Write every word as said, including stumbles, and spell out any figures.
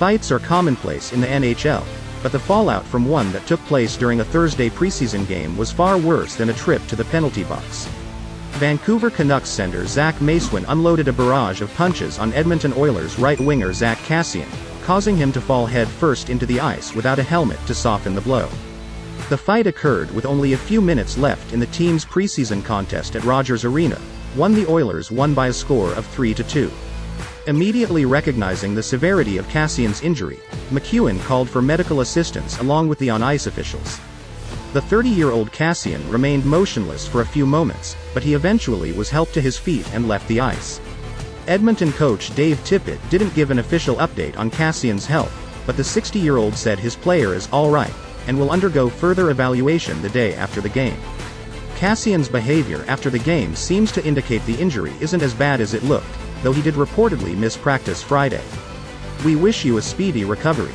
Fights are commonplace in the N H L, but the fallout from one that took place during a Thursday preseason game was far worse than a trip to the penalty box. Vancouver Canucks center Zack MacEwen unloaded a barrage of punches on Edmonton Oilers right-winger Zack Kassian, causing him to fall head-first into the ice without a helmet to soften the blow. The fight occurred with only a few minutes left in the team's preseason contest at Rogers Arena, one the Oilers won by a score of three to two. Immediately recognizing the severity of Kassian's injury, MacEwen called for medical assistance along with the on-ice officials. The thirty-year-old Kassian remained motionless for a few moments, but he eventually was helped to his feet and left the ice. Edmonton coach Dave Tippett didn't give an official update on Kassian's health, but the sixty-year-old said his player is all right and will undergo further evaluation the day after the game. Kassian's behavior after the game seems to indicate the injury isn't as bad as it looked, though he did reportedly miss practice Friday. We wish you a speedy recovery.